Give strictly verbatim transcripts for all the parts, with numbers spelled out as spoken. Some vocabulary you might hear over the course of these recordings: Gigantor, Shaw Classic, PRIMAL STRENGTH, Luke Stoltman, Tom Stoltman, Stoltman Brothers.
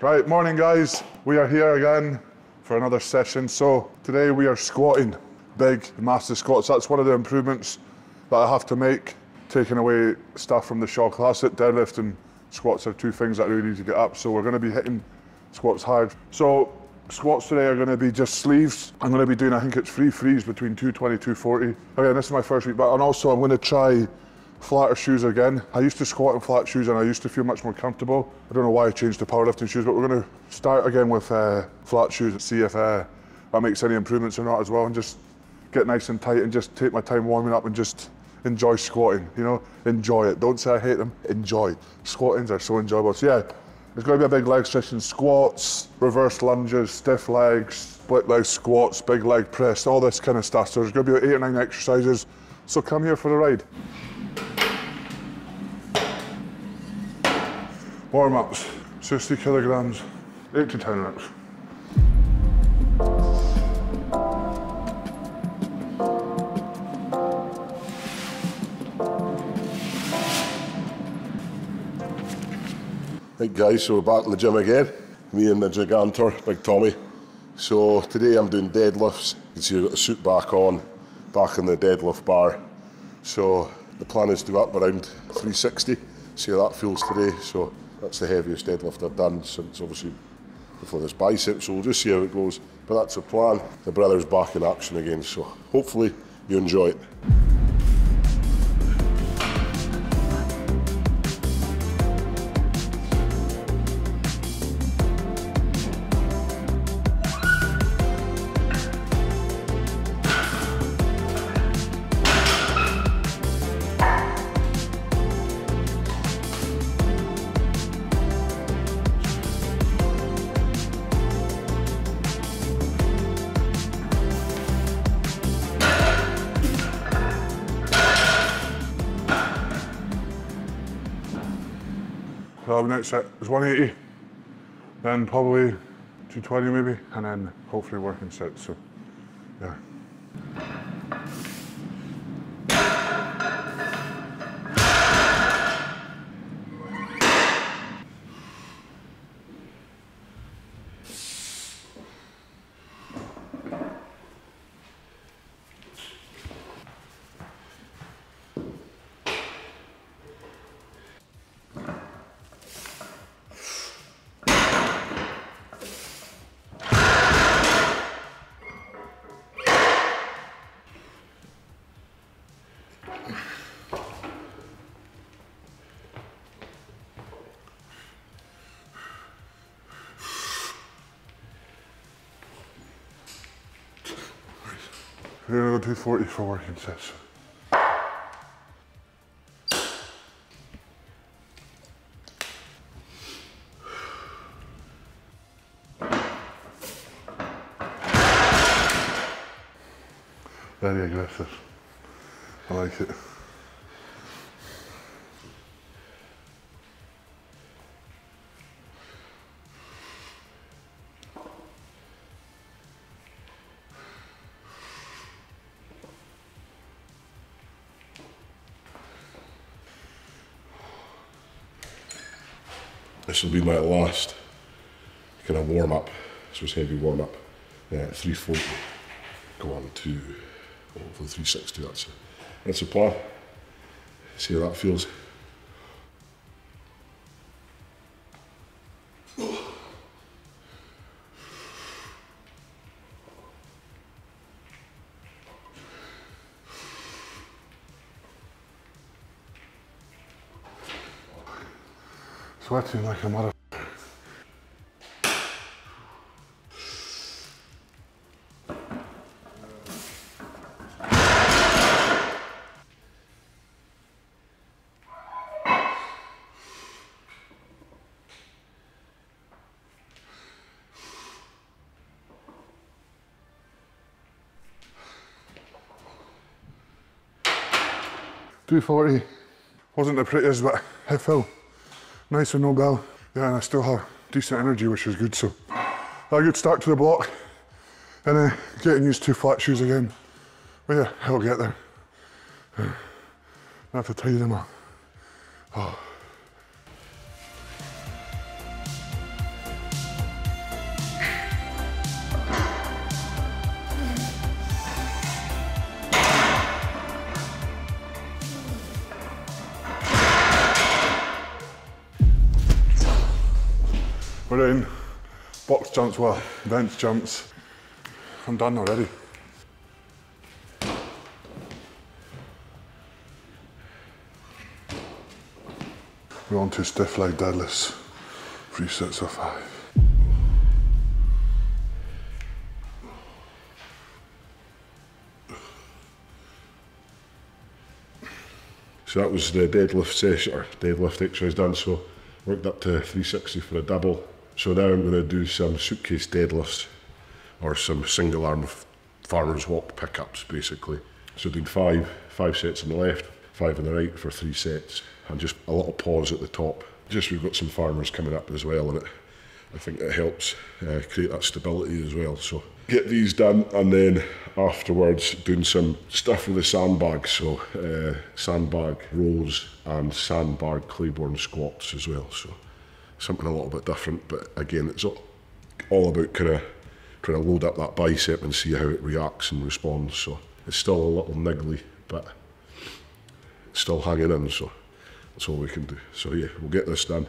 Right, morning guys. We are here again for another session. So today we are squatting big master squats. That's one of the improvements that I have to make, taking away stuff from the Shaw Classic. Deadlift and squats are two things that really need to get up. So we're gonna be hitting squats hard. So squats today are gonna be just sleeves. I'm gonna be doing, I think it's three threes between two twenty, two forty. Again, this is my first week back, and also I'm gonna try flatter shoes again. I used to squat in flat shoes and I used to feel much more comfortable. I don't know why I changed to powerlifting shoes, but we're gonna start again with uh, flat shoes and see if uh, that makes any improvements or not as well, and just get nice and tight and just take my time warming up and just enjoy squatting, you know? Enjoy it. Don't say I hate them, enjoy. Squattings are so enjoyable. So yeah, it's gonna be a big leg session. Squats, reverse lunges, stiff legs, split leg squats, big leg press, all this kind of stuff. So there's gonna be about eight or nine exercises. So come here for the ride. Warm-ups, sixty kilograms, eight to ten reps. Right guys, so we're back to the gym again. Me and the Gigantor, Big Tommy. So today I'm doing deadlifts. You can see I've got the suit back on, back in the deadlift bar. So the plan is to go up around three sixty, see how that feels today. So that's the heaviest deadlift I've done since, obviously, before this bicep, so we'll just see how it goes. But that's the plan. The brother's back in action again, so hopefully you enjoy it. So the next set is one eighty, then probably two twenty maybe, and then hopefully working sets, so yeah. We're gonna go two forty for working sets. Very aggressive. I like it. This will be my last kind of warm up. So it's heavy warm up. Yeah, three forty. Go on to oh, for the three sixty. That's a, that's a plan. See how that feels. Sweating like a mother. two forty. Wasn't the prettiest, but it felt nice and no bell. Yeah, and I still have decent energy, which is good, so a good start to the block. And then uh, getting used to flat shoes again. But yeah, I'll get there. Yeah. I have to tidy them up. Oh. We're in. Box jumps were, bench jumps. I'm done already. We're on to stiff leg deadlifts. Three sets of five. So that was the deadlift session, or deadlift exercise done, so worked up to three sixty for a double. So now I'm going to do some suitcase deadlifts, or some single arm farmer's walk pickups basically. So I did five, five sets on the left, five on the right for three sets, and just a little pause at the top. Just we've got some farmers coming up as well, and it, I think it helps uh, create that stability as well. So get these done, and then afterwards doing some stuff with the sandbags, so uh, sandbag rows and sandbag Claiborne squats as well. So something a little bit different, but again, it's all, all about kind of trying to load up that bicep and see how it reacts and responds. So it's still a little niggly, but it's still hanging in, so that's all we can do. So yeah, we'll get this done.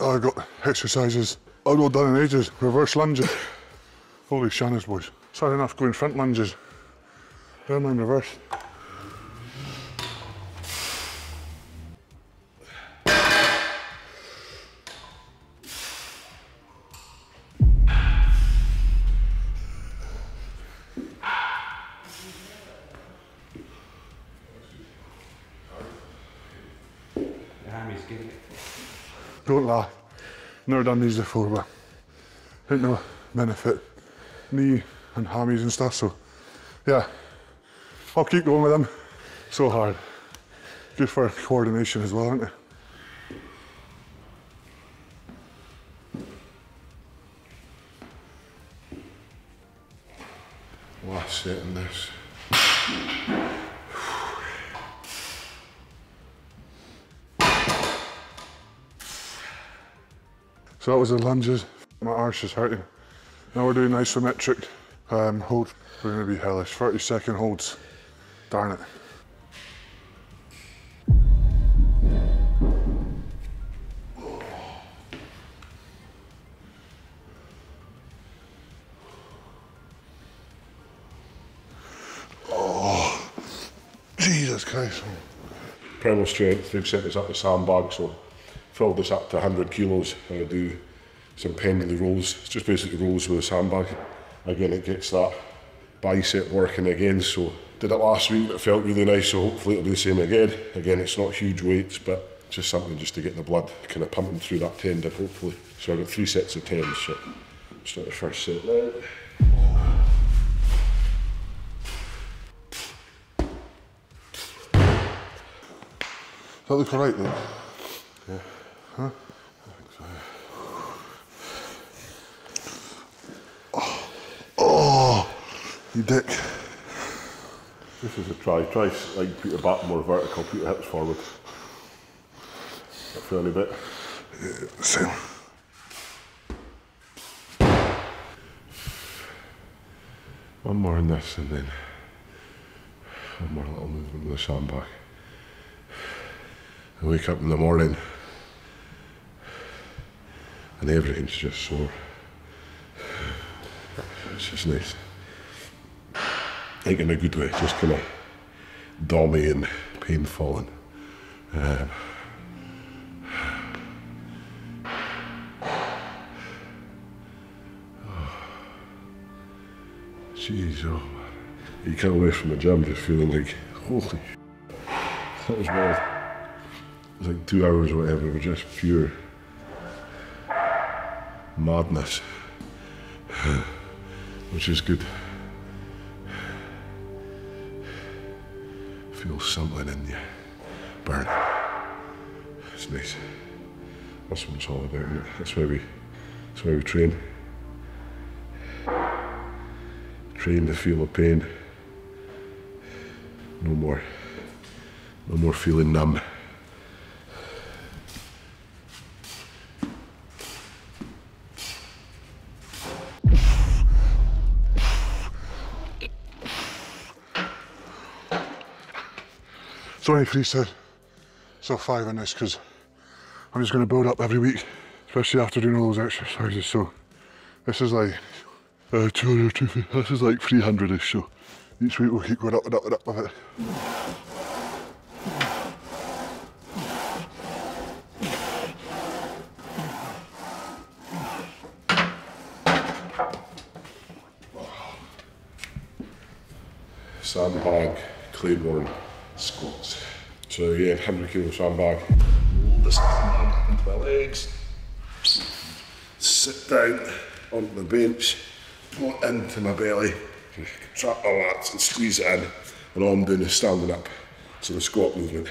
I got exercises I've not done in ages. Reverse lunges. Holy Shanna's boys. It's hard enough going front lunges. Never mind reverse. Don't laugh. Never done these before, but I don't know benefit knee and hammies and stuff, so yeah, I'll keep going with them. So hard. Good for coordination as well, isn't it? Last set in this. So that was the lunges. My arse is hurting. Now we're doing isometric um, hold. We're going to be hellish. thirty second holds. Darn it. Oh, Jesus Christ. Primal Strength, they've set us up the sandbag, so fill this up to one hundred kilos, and I do some pendulum rolls. It's just basically rolls with a sandbag. Again, it gets that bicep working again, so did it last week, but it felt really nice, so hopefully it'll do the same again. Again, it's not huge weights, but just something just to get the blood kind of pumping through that tendon, hopefully. So I've got three sets of ten, so start the first set now. Does that look all right, though? Yeah. Huh? Oh, oh, you dick. This is a try. Try like put your back more vertical, put your hips forward. That feel any bit? Yeah, same. One more in this, and then one more little movement with the sandbag. I wake up in the morning, and everything's just sore. It's just nice. Like in a good way, just kind of dommy and painful. And, um, oh, jeez, oh man. You come away from the gym just feeling like, holy shit, that was wild. It was like two hours or whatever, we're just pure madness, which is good. Feel something in you burn. It's nice. That's what it's all about, isn't it? That's why we, that's why we train. Train to feel the pain. No more, no more feeling numb. twenty-three said, so five on this because I'm just going to build up every week, especially after doing all those exercises. So this is like uh, two hundred, two hundred, this is like three hundred-ish, so each week we'll keep going up and up and up with it. Sandbag, Claiborne, squats. So yeah, one hundred kilo sandbag. Roll the sandbag into my legs. Sit down on the bench, go into my belly, trap my lats and squeeze it in. And all I'm doing is standing up. So the squat movement.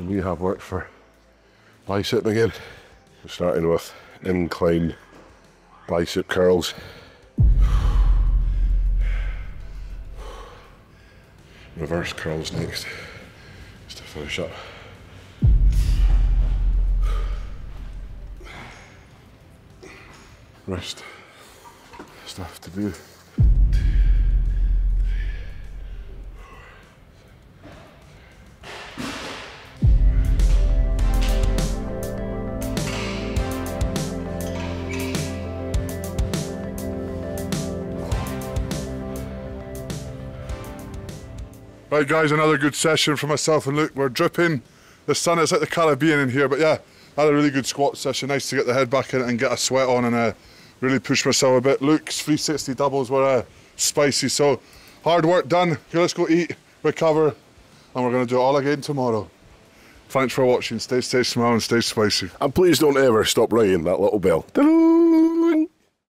We have worked for bicep again, starting with incline bicep curls. Reverse curls next, just to finish up. Wrist stuff to do. Right guys, another good session for myself and Luke. We're dripping. The sun is like the Caribbean in here, but yeah, I had a really good squat session. Nice to get the head back in and get a sweat on and uh, really push myself a bit. Luke's three sixty doubles were uh, spicy, so hard work done. Okay, let's go eat, recover, and we're gonna do it all again tomorrow. Thanks for watching. Stay safe, smile, and stay spicy. And please don't ever stop ringing that little bell.